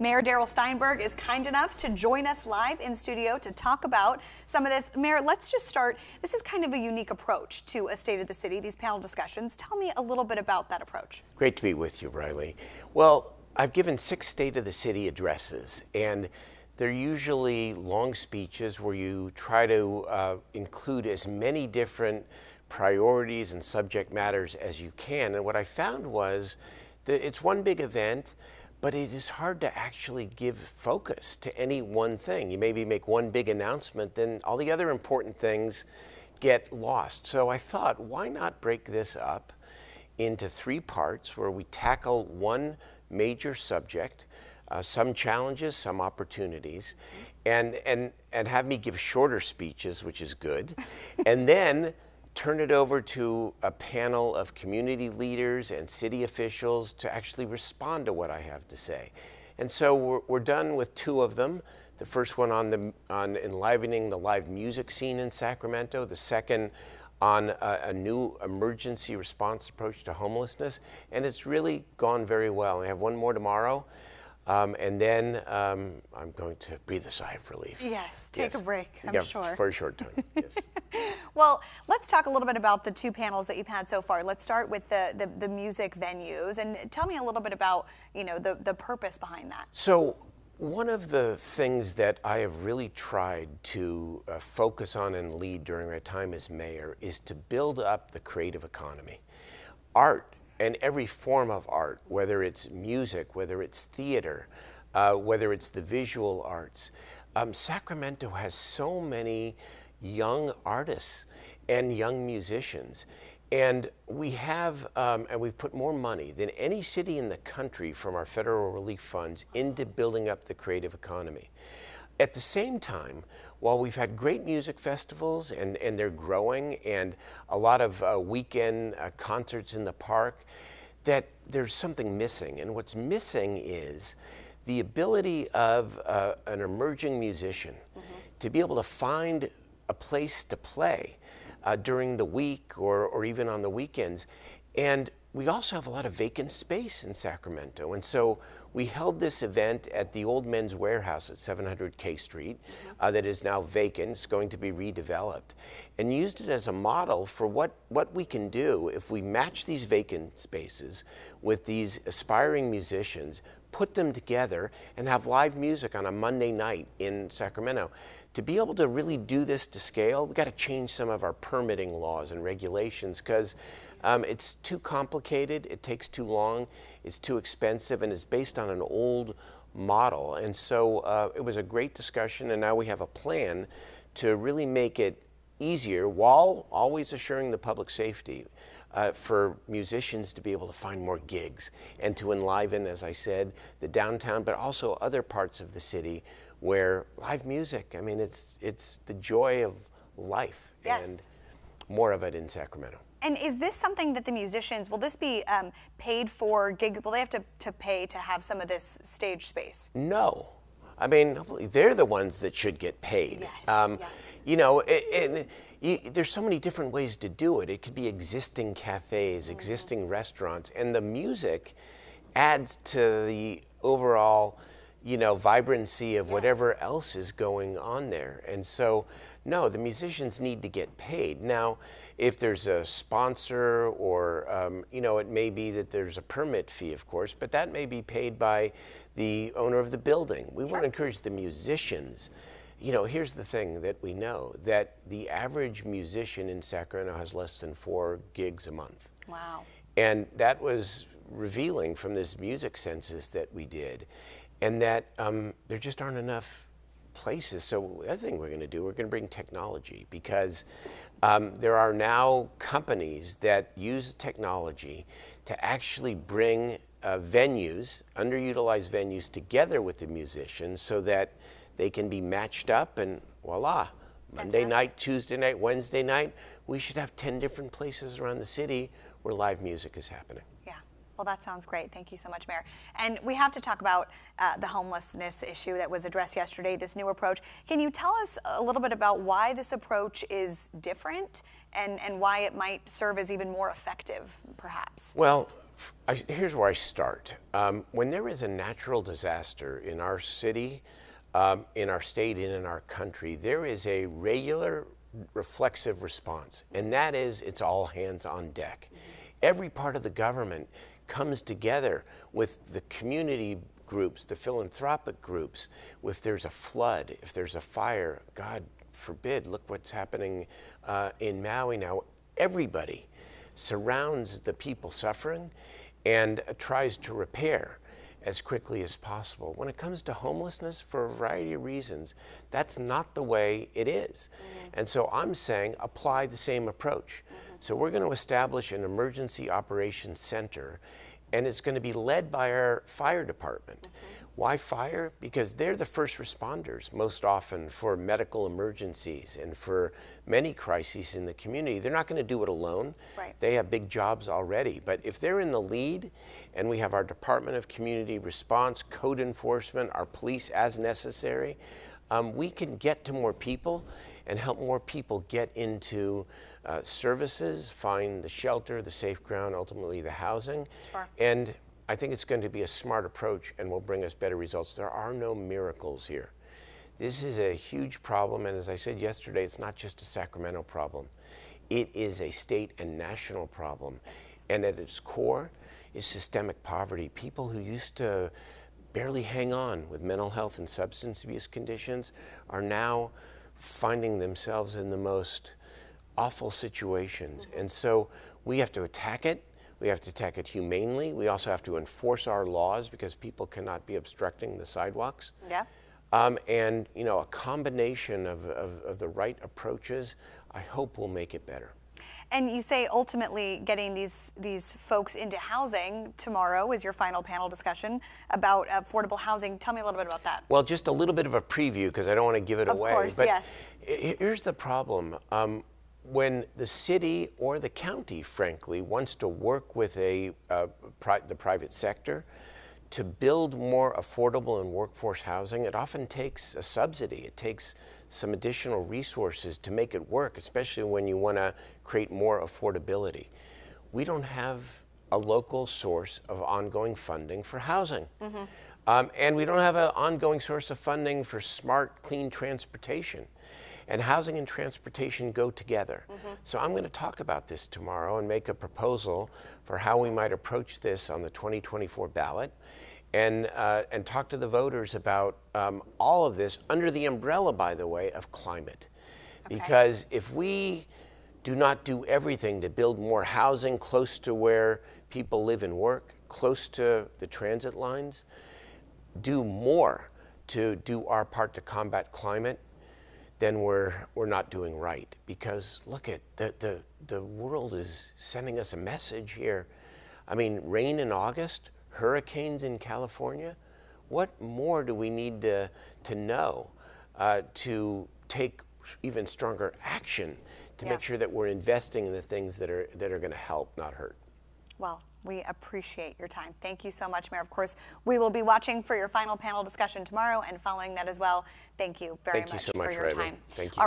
Mayor Darrell Steinberg is kind enough to join us live in studio to talk about some of this. Mayor, let's just start. This is kind of a unique approach to a State of the City, these panel discussions. Tell me a little bit about that approach. Great to be with you, Riley. Well, I've given 6 State of the City addresses, and they're usually long speeches where you try to include as many different priorities and subject matters as you can. And what I found was that it's one big event, but it is hard to actually give focus to any one thing. You maybe make one big announcement, then all the other important things get lost. So I thought, why not break this up into 3 parts where we tackle one major subject, some challenges, some opportunities, and have me give shorter speeches, which is good, and then turn it over to a panel of community leaders and city officials to actually respond to what I have to say. And so we're done with 2 of them. The first one on enlivening the live music scene in Sacramento, the second on a new emergency response approach to homelessness, and it's really gone very well. I have one more tomorrow. And then I'm going to breathe a sigh of relief. Yes, take a break, I'm sure. For a short time, yes. Well, let's talk a little bit about the 2 panels that you've had so far. Let's start with the music venues, and tell me a little bit about, you know, the purpose behind that. So one of the things that I have really tried to focus on and lead during my time as mayor is to build up the creative economy. Art, and every form of art, whether it's music, whether it's theater, whether it's the visual arts. Sacramento has so many young artists and young musicians. And we have, and we've put more money than any city in the country from our federal relief funds into building up the creative economy. At the same time, while we've had great music festivals, and they're growing, and a lot of weekend concerts in the park, that there's something missing. And what's missing is the ability of an emerging musician to be able to find a place to play during the week or even on the weekends. And we also have a lot of vacant space in Sacramento, and so we held this event at the Old Men's Warehouse at 700 K Street that is now vacant. It's going to be redeveloped, and used it as a model for what we can do if we match these vacant spaces with these aspiring musicians, put them together, and have live music on a Monday night in Sacramento. To be able to really do this to scale, we've got to change some of our permitting laws and regulations, because it's too complicated, it takes too long, it's too expensive, and it's based on an old model. And so it was a great discussion, and now we have a plan to really make it easier, while always assuring the public safety, for musicians to be able to find more gigs and to enliven, as I said, the downtown, but also other parts of the city where live music, I mean, it's the joy of life. Yes. And more of it in Sacramento. And is this something that the musicians, will this be paid for gig? Will they have to pay to have some of this stage space? No. I mean, they're the ones that should get paid. Yes, You know, there's so many different ways to do it. It could be existing cafes, existing restaurants, and the music adds to the overall, you know, vibrancy of whatever else is going on there. And so, no, the musicians need to get paid. Now, if there's a sponsor or, you know, it may be that there's a permit fee, of course, but that may be paid by the owner of the building. We want to encourage the musicians. You know, here's the thing that we know, that the average musician in Sacramento has less than 4 gigs a month. Wow. And that was revealing from this music census that we did. And that there just aren't enough places. So the other thing we're going to do, we're going to bring technology, because there are now companies that use technology to actually bring venues, underutilized venues, together with the musicians so that they can be matched up, and voila, Monday night, Tuesday night, Wednesday night, we should have 10 different places around the city where live music is happening. Yeah. Well, that sounds great. Thank you so much, Mayor. And we have to talk about the homelessness issue that was addressed yesterday, this new approach. Can you tell us a little bit about why this approach is different and why it might serve as even more effective, perhaps? Well, Here's where I start. When there is a natural disaster in our city, in our state, and in our country, there is a regular reflexive response, and that is it's all hands on deck. Every part of the government comes together with the community groups, the philanthropic groups. If there's a flood, if there's a fire, God forbid, look what's happening in Maui now. Everybody surrounds the people suffering and tries to repair as quickly as possible. When it comes to homelessness, for a variety of reasons, that's not the way it is. Mm-hmm. And so I'm saying apply the same approach. Mm-hmm. So we're going to establish an emergency operations center, and it's going to be led by our fire department. Mm-hmm. Why fire? Because they're the first responders most often for medical emergencies and for many crises in the community. They're not going to do it alone. Right. They have big jobs already. But if they're in the lead, and we have our Department of Community Response, code enforcement, our police as necessary, we can get to more people and help more people get into services, find the shelter, the safe ground, ultimately the housing. Sure. And I think it's going to be a smart approach and will bring us better results. There are no miracles here. This is a huge problem, and as I said yesterday, it's not just a Sacramento problem. It is a state and national problem. Yes. And at its core is systemic poverty. People who used to barely hang on with mental health and substance abuse conditions are now finding themselves in the most awful situations. Mm-hmm. And so we have to attack it. We have to attack it humanely. We also have to enforce our laws because people cannot be obstructing the sidewalks. Yeah. And you know, a combination of the right approaches, I hope, will make it better. And you say ultimately getting these folks into housing. Tomorrow is your final panel discussion about affordable housing. Tell me a little bit about that. Well, just a little bit of a preview because I don't want to give it away. Of course, but yes. Here's the problem. When the city or the county, frankly, wants to work with the private sector to build more affordable and workforce housing, it often takes a subsidy. It takes some additional resources to make it work, especially when you want to create more affordability. We don't have a local source of ongoing funding for housing. Mm-hmm. And we don't have an ongoing source of funding for smart, clean transportation. And housing and transportation go together. Mm-hmm. So I'm going to talk about this tomorrow and make a proposal for how we might approach this on the 2024 ballot and talk to the voters about all of this under the umbrella, by the way, of climate. Okay. Because if we do not do everything to build more housing close to where people live and work, close to the transit lines, do more to do our part to combat climate, then we're not doing right. Because look at, the world is sending us a message here. I mean, rain in August, hurricanes in California. What more do we need to know to take even stronger action to make sure that we're investing in the things that are gonna help, not hurt? Well, we appreciate your time. Thank you so much, Mayor. Of course, we will be watching for your final panel discussion tomorrow and following that as well. Thank you very much for your time. Thank you so much, Riley. Thank you.